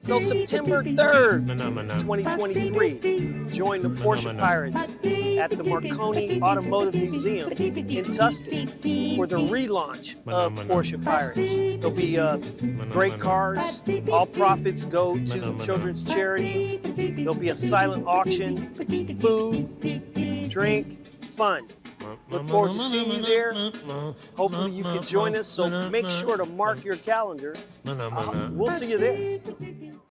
So September 3rd, 2023, join the Porsche Pirates at the Marconi Automotive Museum in Tustin for the relaunch of Porsche Pirates. There'll be great cars, all profits go to children's charity, there'll be a silent auction, food, drink, fun. Look forward to seeing you there. Hopefully you can join us, so make sure to mark your calendar. We'll see you there.